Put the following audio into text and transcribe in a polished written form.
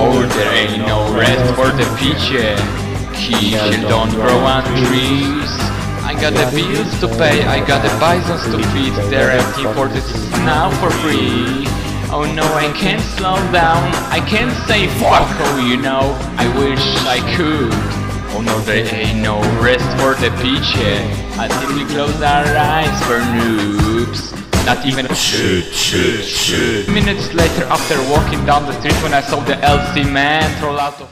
Oh, there ain't no rest for the future. Kids don't grow on trees. I got the bills to pay, I got the bisons to feed. They're empty for this now for free. Oh no, I can't slow down, I can't say fuck, oh you know, I wish I could. Oh no, there ain't no rest for the future until we close our eyes for noobs. Not even minutes later, after walking down the street, when I saw the LC man roll out of